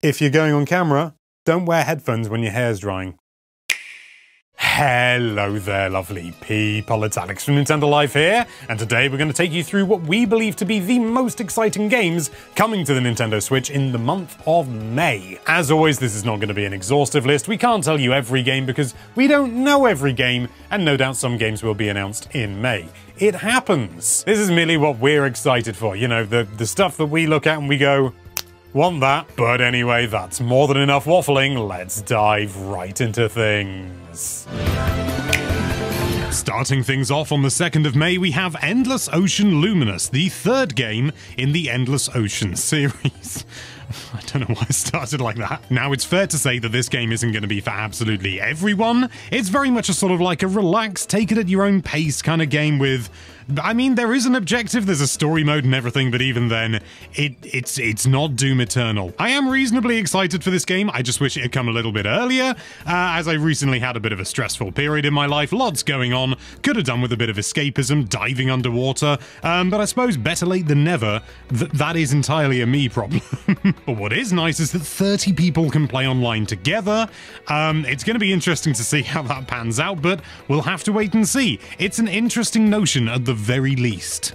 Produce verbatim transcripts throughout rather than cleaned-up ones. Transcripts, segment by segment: If you're going on camera, don't wear headphones when your hair's drying. Hello there, lovely people. It's Alex from Nintendo Life here, and today we're going to take you through what we believe to be the most exciting games coming to the Nintendo Switch in the month of May. As always, this is not going to be an exhaustive list. We can't tell you every game because we don't know every game, and no doubt some games will be announced in May. It happens. This is merely what we're excited for, you know, the, the stuff that we look at and we go, want that. But anyway, that's more than enough waffling. Let's dive right into things. Starting things off on the second of May, we have Endless Ocean Luminous, the third game in the Endless Ocean series. I don't know why I started like that. Now, it's fair to say that this game isn't going to be for absolutely everyone. It's very much a sort of like a relaxed, take it at your own pace kind of game with... I mean, there is an objective, there's a story mode and everything, but even then, it, it's it's not Doom Eternal. I am reasonably excited for this game, I just wish it had come a little bit earlier, uh, as I recently had a bit of a stressful period in my life, lots going on, could have done with a bit of escapism, diving underwater, um, but I suppose better late than never. Th that is entirely a me problem. But what is nice is that thirty people can play online together. Um, it's going to be interesting to see how that pans out, but we'll have to wait and see. It's an interesting notion at the very least.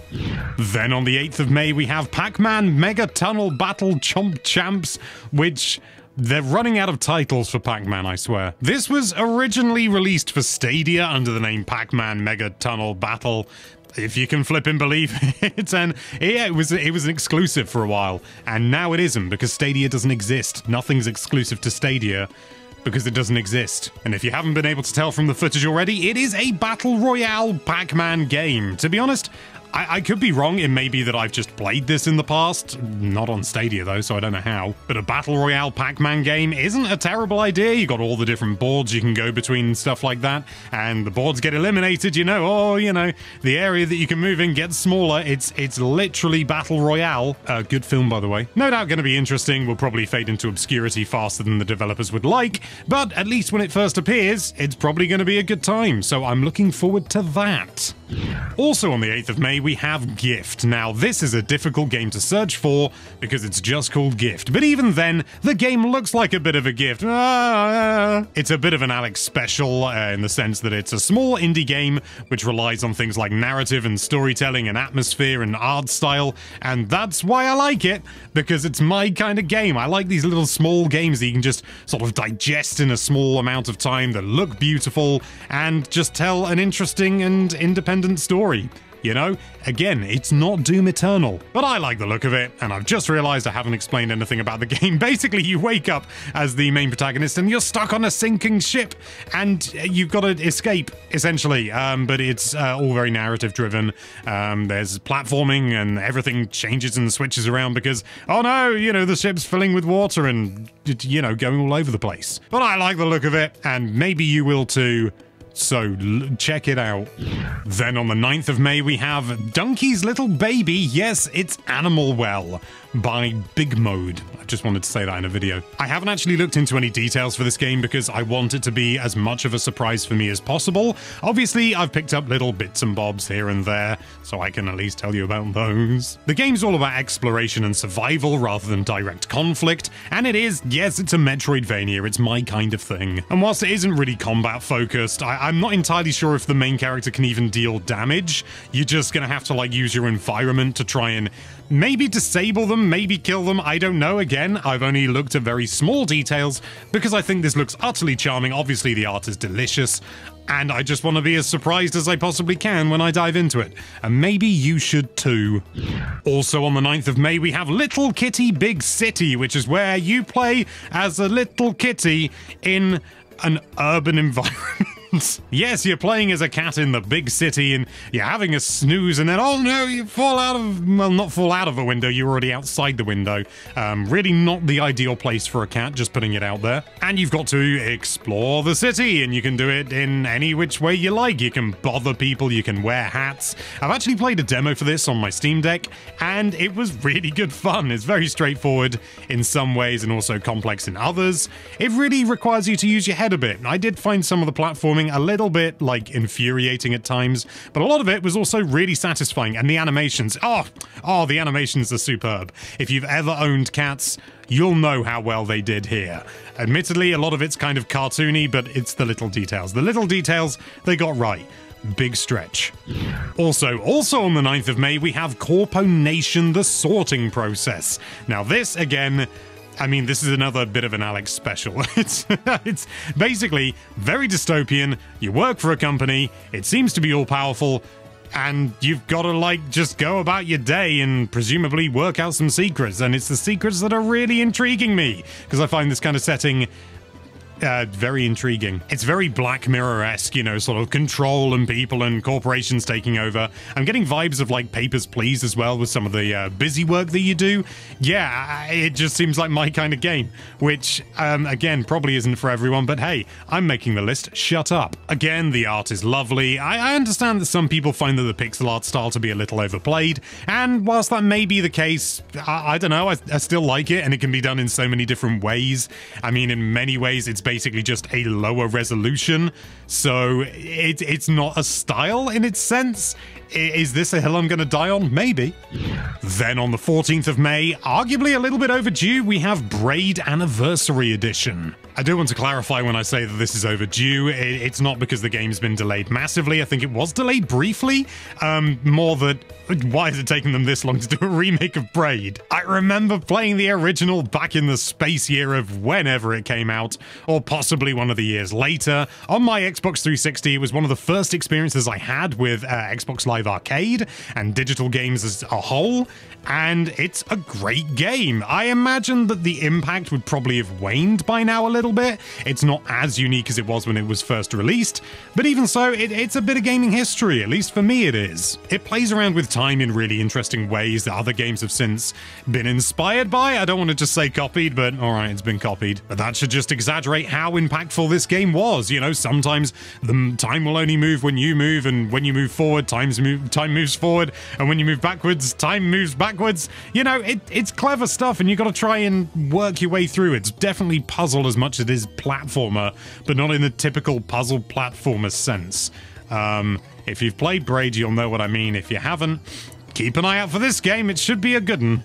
Then on the eighth of May, we have Pac-Man Mega Tunnel Battle Chomp Champs, which... they're running out of titles for Pac-Man, I swear. This was originally released for Stadia under the name Pac-Man Mega Tunnel Battle. If you can flip and believe it, and yeah, it was it was an exclusive for a while, and now it isn't because Stadia doesn't exist. Nothing's exclusive to Stadia because it doesn't exist. And if you haven't been able to tell from the footage already, it is a battle royale Pac-Man game. To be honest, I, I could be wrong. It may be that I've just played this in the past. Not on Stadia though, so I don't know how. But a battle royale Pac-Man game isn't a terrible idea. You got all the different boards you can go between and stuff like that, and the boards get eliminated, you know, or, you know, the area that you can move in gets smaller. It's it's literally battle royale. Uh, good film, by the way. No doubt going to be interesting. We'll probably fade into obscurity faster than the developers would like, but at least when it first appears, it's probably going to be a good time. So I'm looking forward to that. Also on the eighth of May, we have Gift. Now, this is a difficult game to search for because it's just called Gift, but even then, the game looks like a bit of a gift. Ah, it's a bit of an Alex special uh, in the sense that it's a small indie game which relies on things like narrative and storytelling and atmosphere and art style, and that's why I like it, because it's my kind of game. I like these little small games that you can just sort of digest in a small amount of time, that look beautiful, and just tell an interesting and independent story. You know, again, it's not Doom Eternal, but I like the look of it, and I've just realized I haven't explained anything about the game. Basically, you wake up as the main protagonist and you're stuck on a sinking ship and you've got to escape, essentially, um, but it's uh, all very narrative driven. Um, there's platforming and everything changes and switches around because, oh no, you know, the ship's filling with water and, you know, going all over the place. But I like the look of it, and maybe you will too. So check it out. Then on the ninth of May, we have Donkey's Little Baby. Yes, it's Animal Well by Big Mode. I just wanted to say that in a video. I haven't actually looked into any details for this game because I want it to be as much of a surprise for me as possible. Obviously, I've picked up little bits and bobs here and there, so I can at least tell you about those. The game's all about exploration and survival rather than direct conflict, and it is, yes, it's a Metroidvania. It's my kind of thing. And whilst it isn't really combat focused, I I'm not entirely sure if the main character can even deal damage. You're just gonna have to like use your environment to try and maybe disable them, maybe kill them, I don't know. Again, I've only looked at very small details because I think this looks utterly charming. Obviously the art is delicious, and I just want to be as surprised as I possibly can when I dive into it. And maybe you should too. Also on the ninth of May, we have Little Kitty Big City, which is where you play as a little kitty in an urban environment. Yes, you're playing as a cat in the big city, and you're having a snooze, and then, oh no, you fall out of, well, not fall out of a window, you're already outside the window. Um, really not the ideal place for a cat, just putting it out there. And you've got to explore the city, and you can do it in any which way you like. You can bother people, you can wear hats. I've actually played a demo for this on my Steam Deck, and it was really good fun. It's very straightforward in some ways, and also complex in others. It really requires you to use your head a bit. I did find some of the platforming programming a little bit, like, infuriating at times, but a lot of it was also really satisfying, and the animations, oh, oh, the animations are superb. If you've ever owned cats, you'll know how well they did here. Admittedly, a lot of it's kind of cartoony, but it's the little details. The little details they got right. Big stretch. Also, also on the ninth of May, we have Nation: The Sorting Process. Now this, again, I mean, this is another bit of an Alex special. It's, it's basically very dystopian. You work for a company, it seems to be all-powerful, and you've got to, like, just go about your day and presumably work out some secrets, and it's the secrets that are really intriguing me, because I find this kind of setting Uh, very intriguing. It's very Black Mirror-esque, you know, sort of control and people and corporations taking over. I'm getting vibes of, like, Papers, Please as well, with some of the uh, busy work that you do. Yeah, it just seems like my kind of game, which, um, again, probably isn't for everyone, but hey, I'm making the list. Shut up. Again, the art is lovely. I, I understand that some people find that the pixel art style to be a little overplayed, and whilst that may be the case, I, I don't know, I, I still like it, and it can be done in so many different ways. I mean, in many ways, it's basically just a lower resolution, so it, it's not a style in its sense. Is this a hill I'm gonna die on? Maybe. Then on the fourteenth of May, arguably a little bit overdue, we have Braid Anniversary Edition. I do want to clarify when I say that this is overdue, it's not because the game's been delayed massively. I think it was delayed briefly. Um, more that, why is it taking them this long to do a remake of Braid? I remember playing the original back in the space year of whenever it came out, or possibly one of the years later. On my Xbox three sixty, it was one of the first experiences I had with uh, Xbox Live Arcade and digital games as a whole, and it's a great game. I imagine that the impact would probably have waned by now a little bit. It's not as unique as it was when it was first released, but even so, it, it's a bit of gaming history, at least for me it is. It plays around with time in really interesting ways that other games have since been inspired by. I don't want to just say copied, but alright, it's been copied. But that should just exaggerate how impactful this game was. You know, sometimes the time will only move when you move, and when you move forward, time's move, time moves forward, and when you move backwards, time moves backwards. You know, it, it's clever stuff, and you got to try and work your way through. It's definitely puzzle as much it is platformer, but not in the typical puzzle platformer sense. Um, if you've played Braid, you'll know what I mean. If you haven't, keep an eye out for this game, it should be a good one.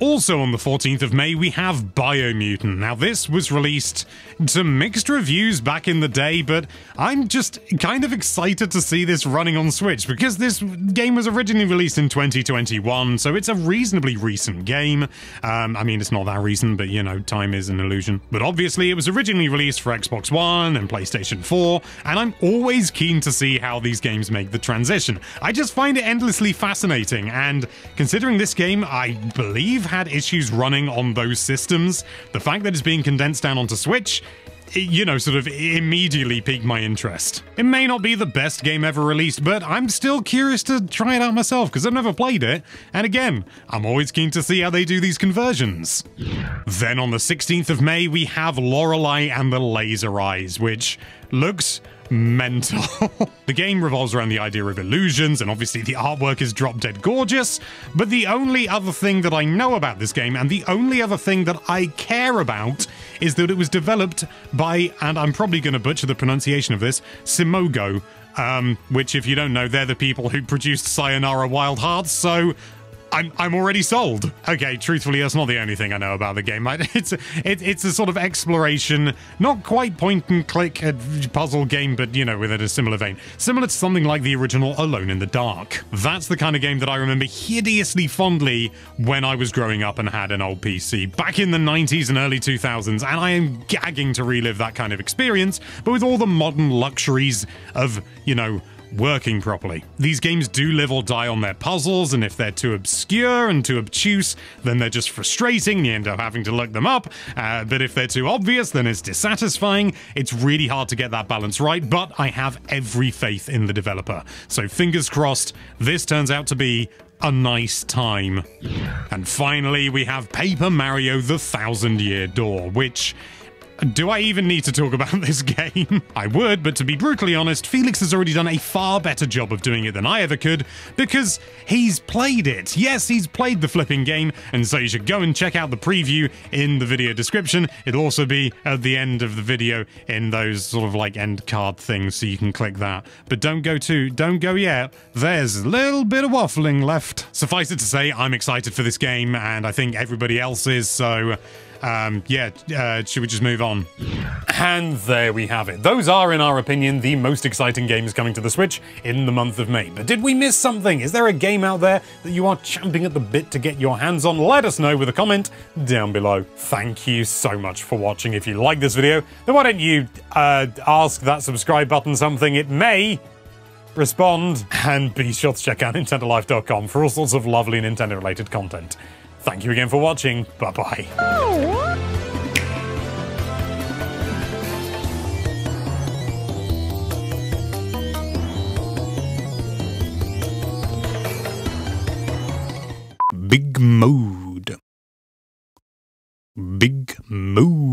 Also on the fourteenth of May, we have Biomutant. Now this was released to mixed reviews back in the day, but I'm just kind of excited to see this running on Switch, because this game was originally released in twenty twenty-one, so it's a reasonably recent game. Um, I mean, it's not that recent, but you know, time is an illusion. But obviously, it was originally released for Xbox One and PlayStation four, and I'm always keen to see how these games make the transition. I just find it endlessly fascinating. And considering this game, I believe, had issues running on those systems, the fact that it's being condensed down onto Switch, you know, sort of immediately piqued my interest. It may not be the best game ever released, but I'm still curious to try it out myself, because I've never played it, and again, I'm always keen to see how they do these conversions. Then on the sixteenth of May, we have Lorelei and the Laser Eyes, which looks mental. The game revolves around the idea of illusions, and obviously the artwork is drop-dead gorgeous, but the only other thing that I know about this game, and the only other thing that I care about, is that it was developed by, and I'm probably going to butcher the pronunciation of this, Simogo, um, which, if you don't know, they're the people who produced Sayonara Wild Hearts, so I'm, I'm already sold. Okay, truthfully, that's not the only thing I know about the game. It's a, it, it's a sort of exploration, not quite point-and-click puzzle game, but, you know, within a similar vein. Similar to something like the original Alone in the Dark. That's the kind of game that I remember hideously fondly when I was growing up and had an old P C, back in the nineties and early two thousands, and I am gagging to relive that kind of experience, but with all the modern luxuries of, you know, working properly. These games do live or die on their puzzles, and if they're too obscure and too obtuse, then they're just frustrating, you end up having to look them up, uh, but if they're too obvious, then it's dissatisfying. It's really hard to get that balance right, but I have every faith in the developer, so fingers crossed this turns out to be a nice time. And finally, we have Paper Mario the Thousand Year Door, which Do I even need to talk about this game? I would, but to be brutally honest, Felix has already done a far better job of doing it than I ever could, because he's played it. Yes, he's played the flipping game, and so you should go and check out the preview in the video description. It'll also be at the end of the video in those sort of like end card things, so you can click that. But don't go too, don't go yet. There's a little bit of waffling left. Suffice it to say, I'm excited for this game, and I think everybody else is, so... Um, yeah, uh, should we just move on? And there we have it. Those are, in our opinion, the most exciting games coming to the Switch in the month of May. But did we miss something? Is there a game out there that you are champing at the bit to get your hands on? Let us know with a comment down below. Thank you so much for watching. If you like this video, then why don't you uh, ask that subscribe button something? It may respond. And be sure to check out Nintendo Life dot com for all sorts of lovely Nintendo-related content. Thank you again for watching. Bye-bye. Oh. Big Mode. Big Mode.